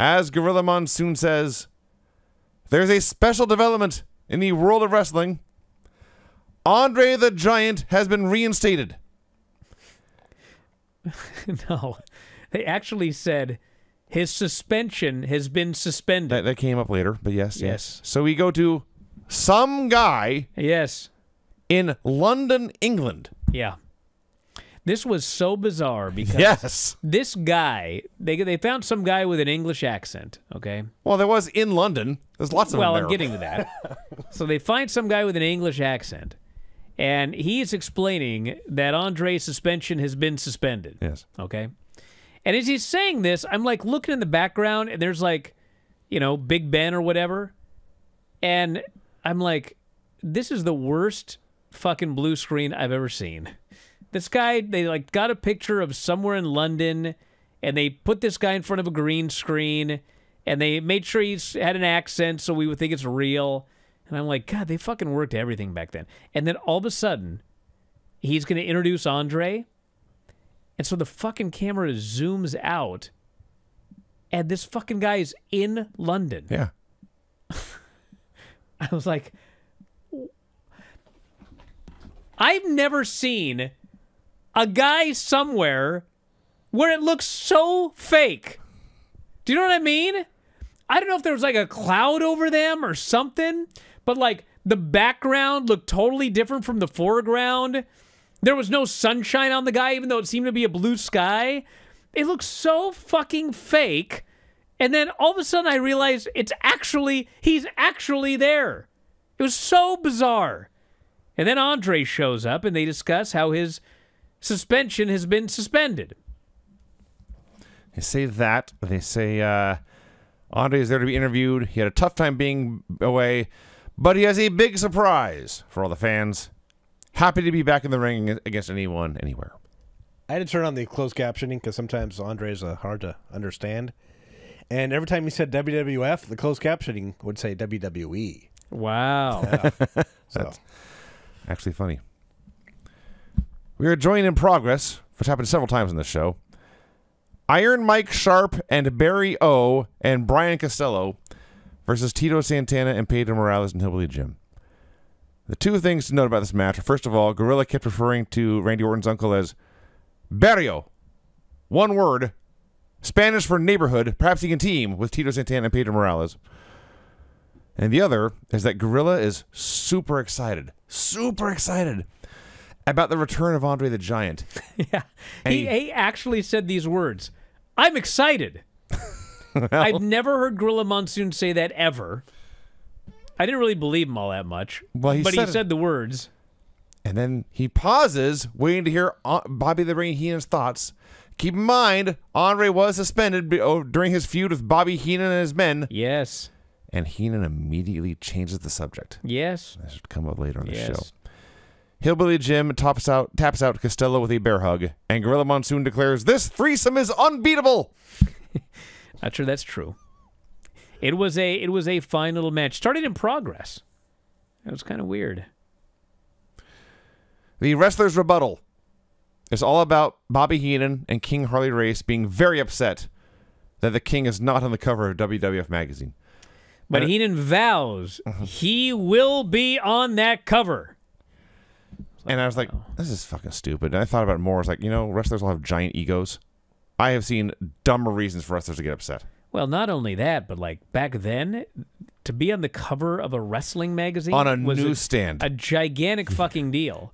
As Gorilla Monsoon says, there's a special development in the world of wrestling. Andre the Giant has been reinstated. No. They actually said his suspension has been suspended. That came up later, but yes. So we go to some guy. Yes. In London, England. Yeah. This was so bizarre because this guy, they found some guy with an English accent, okay? Well, there was in London. There's lots of them there. I'm getting to that. So they find some guy with an English accent, and he is explaining that Andre's suspension has been suspended. Yes. Okay? And as he's saying this, I'm like looking in the background, and there's like, you know, Big Ben or whatever, and I'm like, this is the worst fucking blue screen I've ever seen. This guy, they like got a picture of somewhere in London, and they put this guy in front of a green screen, and they made sure he had an accent so we would think it's real. And I'm like, God, they fucking worked everything back then. And then all of a sudden, he's going to introduce Andre, and so the fucking camera zooms out, and this fucking guy is in London. Yeah. I was like, I've never seen a guy somewhere where it looks so fake. Do you know what I mean? I don't know if there was like a cloud over them or something, but like the background looked totally different from the foreground. There was no sunshine on the guy, even though it seemed to be a blue sky. It looked so fucking fake. And then all of a sudden I realized it's actually, he's actually there. It was so bizarre. And then Andre shows up and they discuss how his suspension has been suspended. They say that. They say Andre is there to be interviewed. He had a tough time being away, but he has a big surprise for all the fans. Happy to be back in the ring against anyone, anywhere. I had to turn on the closed captioning because sometimes Andre's hard to understand. And every time he said WWF, the closed captioning would say WWE. Wow. Yeah. So. That's actually funny. We are joined in progress, which happened several times in this show. Iron Mike Sharp and Barry O and Brian Costello versus Tito Santana and Pedro Morales and Hillbilly Jim. The two things to note about this match are, first of all, Gorilla kept referring to Randy Orton's uncle as Barry O. One word, Spanish for neighborhood. Perhaps he can team with Tito Santana and Pedro Morales. And the other is that Gorilla is super excited about the return of Andre the Giant. Yeah. He actually said these words. I'm excited. Well, I've never heard Gorilla Monsoon say that ever. I didn't really believe him all that much. Well, he said the words. And then he pauses, waiting to hear Bobby the Brain Heenan's thoughts. Keep in mind, Andre was suspended during his feud with Bobby Heenan and his men. Yes. And Heenan immediately changes the subject. Yes. That should come up later on the show. Hillbilly Jim taps out Costello with a bear hug, and Gorilla Monsoon declares, this threesome is unbeatable! Not sure that's true. It was a fine little match. Started in progress. That was kind of weird. The wrestler's rebuttal is all about Bobby Heenan and King Harley Race being very upset that the King is not on the cover of WWF magazine. But Heenan vows he will be on that cover. And I was like, this is fucking stupid. And I thought about it more. I was like, you know, wrestlers will have giant egos. I have seen dumber reasons for wrestlers to get upset. Well, not only that, but like back then, to be on the cover of a wrestling magazine on a newsstand, a gigantic fucking deal.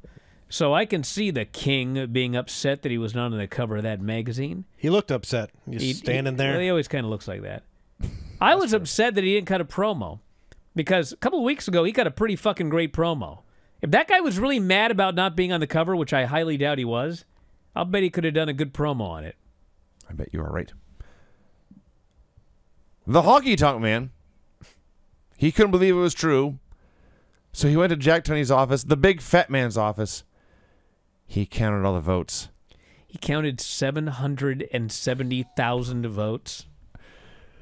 So I can see the King being upset that he was not on the cover of that magazine. He looked upset. He's standing there. Well, he always kind of looks like that. I was upset that he didn't cut a promo, because a couple of weeks ago, he cut a pretty fucking great promo. If that guy was really mad about not being on the cover, which I highly doubt he was, I'll bet he could have done a good promo on it. I bet you are right. The Honky-Tonk Man, he couldn't believe it was true, so he went to Jack Tunney's office, the big fat man's office. He counted all the votes. He counted 770,000 votes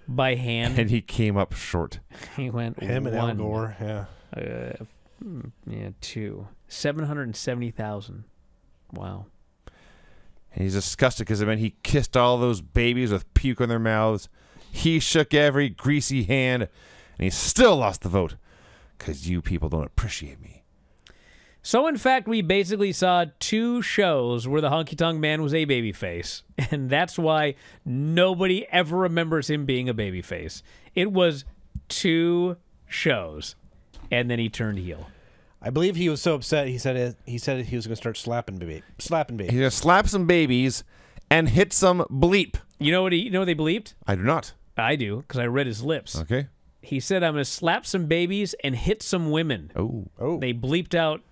by hand. And he came up short. He went him and Al Gore, yeah. Yeah, 770,000. Wow. And he's disgusted because, I mean, he kissed all those babies with puke in their mouths. He shook every greasy hand, and he still lost the vote because you people don't appreciate me. So, in fact, we basically saw two shows where the Honky-Tonk Man was a babyface, and that's why nobody ever remembers him being a babyface. It was two shows, and then he turned heel. I believe he was so upset he said he was going to start slapping babies. He's going to slap some babies and hit some bleep. You know what they bleeped? I do not. I do, because I read his lips. Okay. He said, "I'm going to slap some babies and hit some women." Oh, oh. They bleeped out.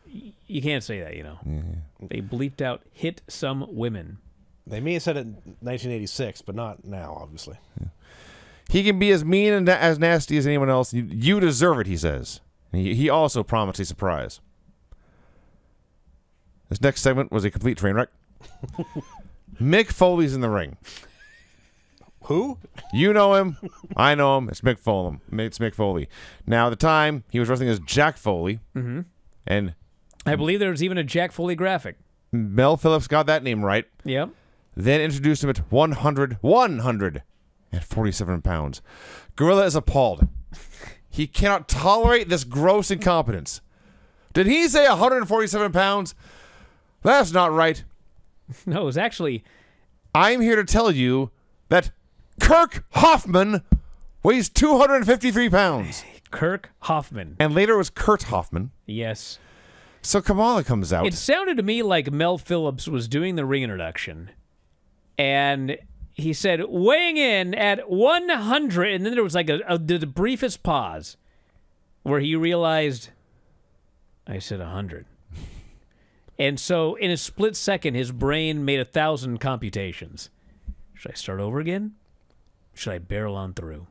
You can't say that, you know. Yeah. They bleeped out "hit some women." They may have said it in 1986, but not now, obviously. Yeah. He can be as mean and as nasty as anyone else. You deserve it, he says. He also promised a surprise. This next segment was a complete train wreck. Mick Foley's in the ring. Who? You know him. I know him. It's Mick Foley. It's Mick Foley. Now, at the time, he was wrestling as Jack Foley. Mm-hmm. And I believe there was even a Jack Foley graphic. Mel Phillips got that name right. Yep. Then introduced him at 147 pounds. Gorilla is appalled. He cannot tolerate this gross incompetence. Did he say 147 pounds? That's not right. No, it was actually... I'm here to tell you that Kirk Hoffman weighs 253 pounds. Kirk Hoffman. And later it was Kurt Hoffman. Yes. So Kamala comes out. It sounded to me like Mel Phillips was doing the reintroduction, and he said, weighing in at 100, and then there was like the briefest pause where he realized, I said 100. And so in a split second, his brain made 1,000 computations. Should I start over again? Should I barrel on through?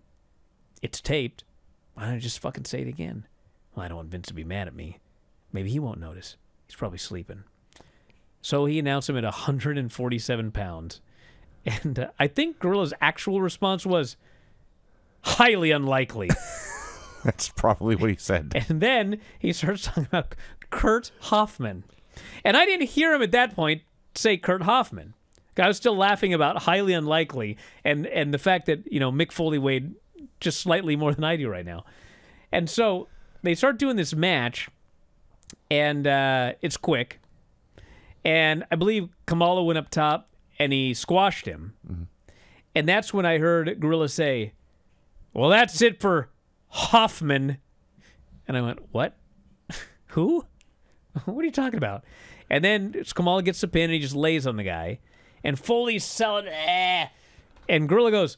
It's taped. Why don't I just fucking say it again? Well, I don't want Vince to be mad at me. Maybe he won't notice. He's probably sleeping. So he announced him at 147 pounds. And I think Gorilla's actual response was, highly unlikely. That's probably what he said. And then he starts talking about Kurt Hoffman. And I didn't hear him at that point say Kurt Hoffman. I was still laughing about highly unlikely and the fact that, you know, Mick Foley weighed just slightly more than I do right now. And so they start doing this match, and it's quick. And I believe Kamala went up top, and he squashed him. Mm-hmm. And that's when I heard Gorilla say, well, that's it for Hoffman. And I went, what? Who? What are you talking about? And then Kamala gets the pin, and he just lays on the guy. And Foley's selling, and Gorilla goes,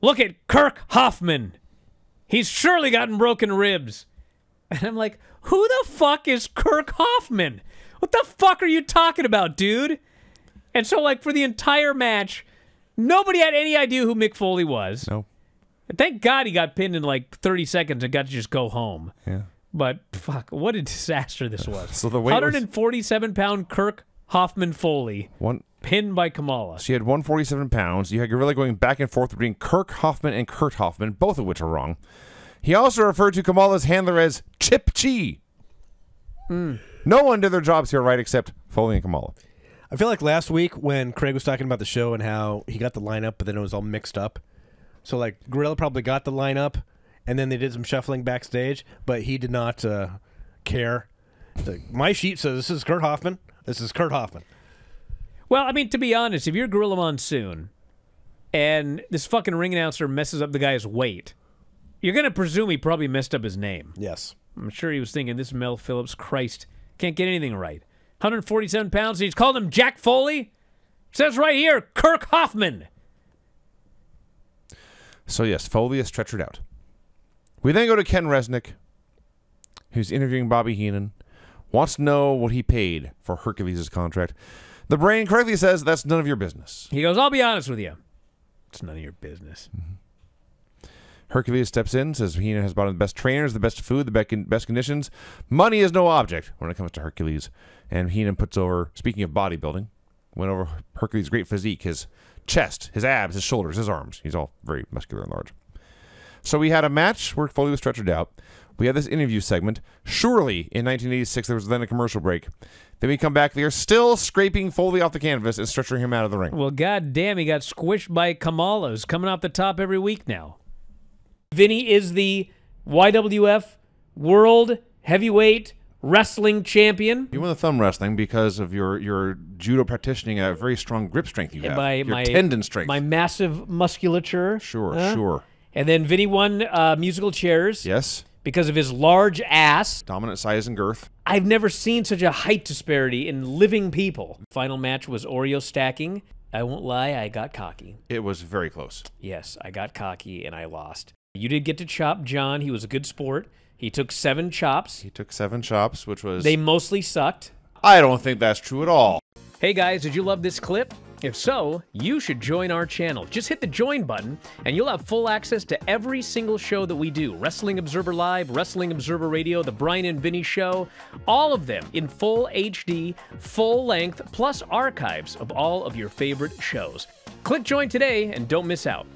look at Kirk Hoffman. He's surely gotten broken ribs. And I'm like, who the fuck is Kirk Hoffman? What the fuck are you talking about, dude? And so, like, for the entire match, nobody had any idea who Mick Foley was. No. And thank God he got pinned in, like, 30 seconds and got to just go home. Yeah. But, fuck, what a disaster this was. So the 147-pound Kirk Hoffman Foley, pinned by Kamala. She had 147 pounds. You had Gorilla going back and forth between Kirk Hoffman and Kurt Hoffman, both of which are wrong. He also referred to Kamala's handler as Chip Chi. Mm. No one did their jobs here right except Foley and Kamala. I feel like last week when Craig was talking about the show and how he got the lineup, but then it was all mixed up. So, like, Gorilla probably got the lineup, and then they did some shuffling backstage, but he did not care. Like, my sheet says this is Kurt Hoffman. This is Kurt Hoffman. Well, I mean, to be honest, if you're Gorilla Monsoon and this fucking ring announcer messes up the guy's weight, you're going to presume he probably messed up his name. Yes. I'm sure he was thinking, this Mel Phillips, Christ, can't get anything right. 147 pounds. He's called him Jack Foley. It says right here, Kirk Hoffman. So, yes, Foley is stretchered out. We then go to Ken Resnick, who's interviewing Bobby Heenan, wants to know what he paid for Hercules' contract. The brain correctly says, that's none of your business. He goes, I'll be honest with you. It's none of your business. Mm-hmm. Hercules steps in, says Heenan has bought him the best trainers, the best food, the best conditions. Money is no object when it comes to Hercules. And Heenan puts over, speaking of bodybuilding, went over Hercules' great physique, his chest, his abs, his shoulders, his arms. He's all very muscular and large. So we had a match where Foley was stretchered out. we have this interview segment. Surely, in 1986, there was then a commercial break. Then we come back. They are still scraping Foley off the canvas and stretching him out of the ring. Well, goddamn, he got squished by Kamala's coming off the top every week now. Vinny is the YWF World Heavyweight Wrestling Champion. You won the thumb wrestling because of your judo practicing and a very strong grip strength you have. My tendon strength. My massive musculature. Sure, sure. And then Vinny won musical chairs. Yes. Because of his large ass. Dominant size and girth. I've never seen such a height disparity in living people. Final match was Oreo stacking. I won't lie, I got cocky. It was very close. Yes, I got cocky and I lost. You did get to chop John. He was a good sport. He took 7 chops. He took 7 chops, which was... They mostly sucked. I don't think that's true at all. Hey guys, did you love this clip? If so, you should join our channel. Just hit the join button and you'll have full access to every single show that we do. Wrestling Observer Live, Wrestling Observer Radio, The Bryan and Vinny Show, all of them in full HD, full length, plus archives of all of your favorite shows. Click join today and don't miss out.